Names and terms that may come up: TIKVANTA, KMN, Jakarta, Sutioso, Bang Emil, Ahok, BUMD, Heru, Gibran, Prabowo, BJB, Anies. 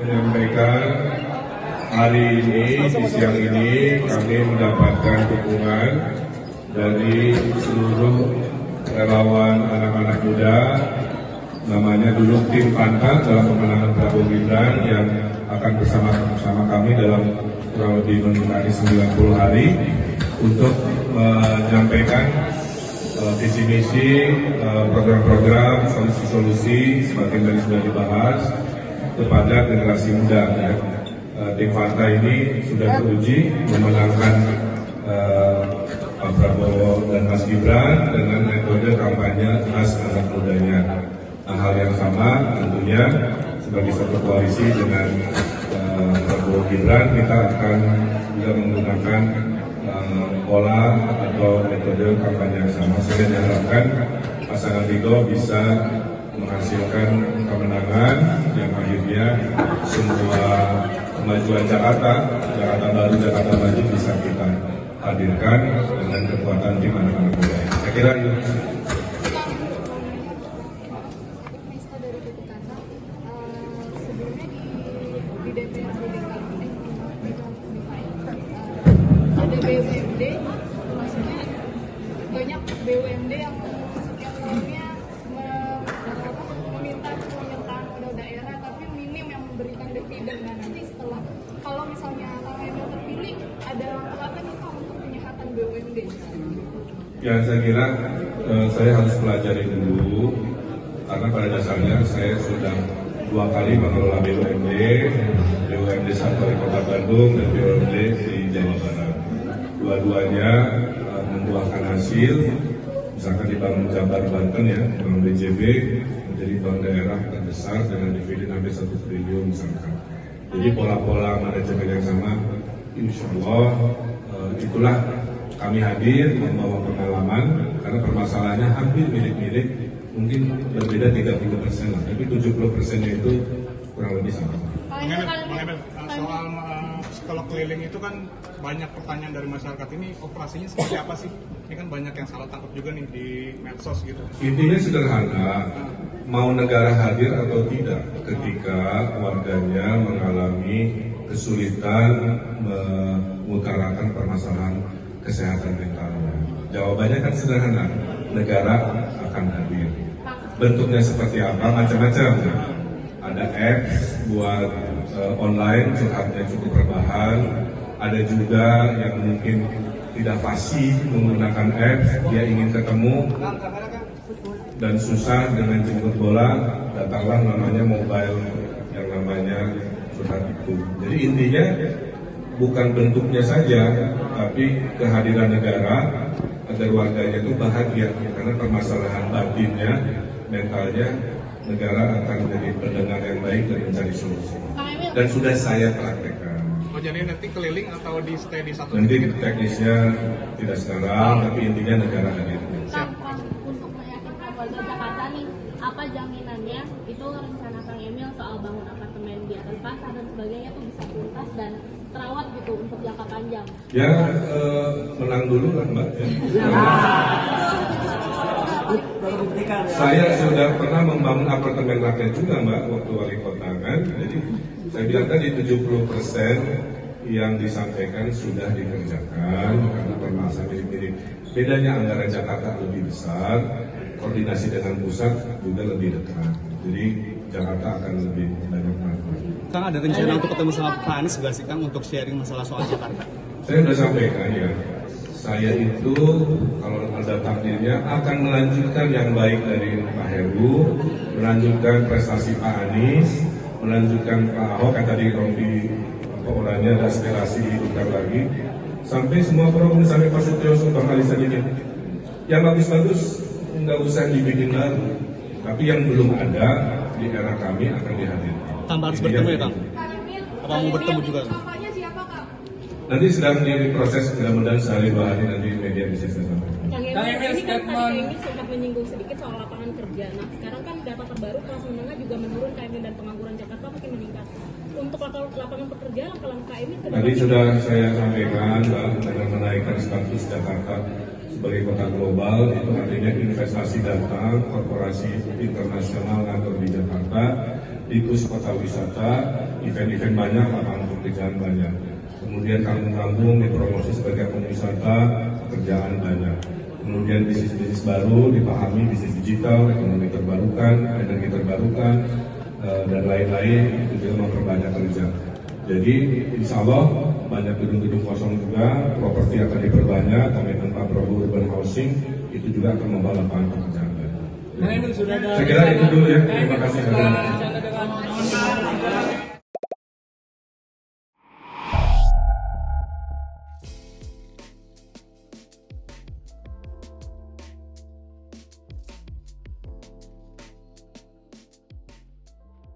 menyampaikan hari ini, di siang ini kami mendapatkan dukungan dari seluruh relawan anak-anak muda, namanya dulu tim Panta dalam pemenangan Prabowo Gibran, yang akan bersama-sama kami dalam kurang lebih mengenai 90 hari untuk menyampaikan visi misi, program-program, solusi-solusi sebagian dari sudah dibahas kepada generasi muda. Ya. TIKVANTA ini sudah teruji memenangkan Pak Prabowo dan Mas Gibran dengan metode kampanye khas anak mudanya. Nah, hal yang sama tentunya sebagai satu koalisi dengan Prabowo Gibran, kita akan juga menggunakan pola atau metode kampanye yang sama, sehingga diharapkan pasangan Tigo bisa menghasilkan kemenangan yang akhirnya semua kemajuan Jakarta baru, Jakarta maju bisa kita hadirkan dengan kekuatan tim anak-anak muda. Saya kira itu. Ada BUMD, maksudnya banyak BUMD yang setiap tahunnya meminta penyertaan pada daerah, tapi minim yang memberikan dividen. Nah, nanti setelah kalau misalnya KMN terpilih, ada langkah apa untuk penyihatan BUMD? Ya, saya kira saya harus pelajari dulu, karena pada dasarnya saya sudah 2 kali mengelola BUMD satu di Kota Bandung dan BUMD di Jawa Barat. Dua-duanya membuahkan hasil, misalkan di Bank Jabar Banten ya, Bank BJB menjadi bank daerah terbesar dengan dividen hampir 1 triliun misalkan. Jadi pola-pola manajemen yang sama, insya Allah itulah kami hadir membawa pengalaman, karena permasalahannya hampir mirip-mirip, mungkin berbeda 30%, tapi 70%-nya itu kurang lebih sama. Soal kalau keliling itu kan banyak pertanyaan dari masyarakat, ini operasinya seperti apa sih? Ini kan banyak yang salah tangkap juga nih di medsos gitu. Intinya sederhana, mau negara hadir atau tidak ketika warganya mengalami kesulitan mengutarakan permasalahan kesehatan mentalnya. Jawabannya kan sederhana, negara akan hadir. Bentuknya seperti apa? Macam-macam. Ada apps buat online, curhatnya cukup rebahan. Ada juga yang mungkin tidak fasih menggunakan apps, dia ingin ketemu dan susah dengan jemput bola, datanglah namanya mobile, yang namanya curhat itu. Jadi intinya bukan bentuknya saja, tapi kehadiran negara agar warganya itu bahagia, karena permasalahan batinnya, mentalnya, negara akan menjadi pendengar yang baik dan mencari solusi. Dan sudah saya praktekkan. Oh, jadi nanti keliling atau di stay di satu? Nanti teknisnya tidak sekarang, tapi intinya negara hadir. Siap. Untuk meyakinkan warga Jakarta nih, apa jaminannya itu rencana Kang Emil soal bangun apartemen di atas pasar dan sebagainya itu bisa tuntas dan terawat gitu untuk jangka panjang? Ya, menang dulu lah Mbak. Ya. Saya sudah pernah membangun apartemen rakyat juga Mbak, waktu wali kota kan. Jadi saya bilang tadi 70% yang disampaikan sudah dikerjakan, karena permasalahan mirip-mirip. Bedanya antara Jakarta lebih besar, koordinasi dengan pusat juga lebih dekat. Jadi Jakarta akan lebih banyak manfaat. Kang, ada rencana untuk ketemu sama Pak Anies nggak sih Kang, untuk sharing masalah soal Jakarta? Saya sudah sampaikan ya, saya itu kalau ada takdirnya akan melanjutkan yang baik dari Pak Heru, melanjutkan prestasi Pak Anies, melanjutkan Pak Ahok, kan tadi Rompi orangnya ada aspirasi dihidupkan lagi, sampai semua program, sampai Pak Sutioso, Bang Alisa ini. Yang bagus-bagus nggak usah dibikin baru, tapi yang belum ada di era kami akan dihadirkan. Tambah harus bertemu ya Kang? Apa mau bertemu juga? Nanti sedang diproses, mudah-mudahan sehari 2 hari nanti media bisa bersama. Kang Emil, ini sempat menyinggung sedikit soal lapangan kerja. Nah, sekarang kan data terbaru kelas menengah juga menurun, KMN dan pengangguran Jakarta makin meningkat. Untuk lapangan pekerjaan, langkah-langkah ini tadi sudah saya sampaikan, dengan menaikkan status Jakarta sebagai kota global, itu artinya investasi datang, korporasi internasional kantor di Jakarta. Tikus kota wisata, event-event banyak, lapangan pekerjaan banyak. Kemudian kampung-kampung dipromosi sebagai kampung wisata, pekerjaan banyak. Kemudian bisnis-bisnis baru dipahami, bisnis digital, ekonomi terbarukan, energi terbarukan, dan lain-lain, itu juga memperbanyak kerja. Jadi insya Allah banyak gedung-gedung kosong juga, properti akan diperbanyak, komitmen Pak Prabowo urban housing itu juga akan membawa lapangan pekerjaan. Saya kira itu dulu ya, terima kasih.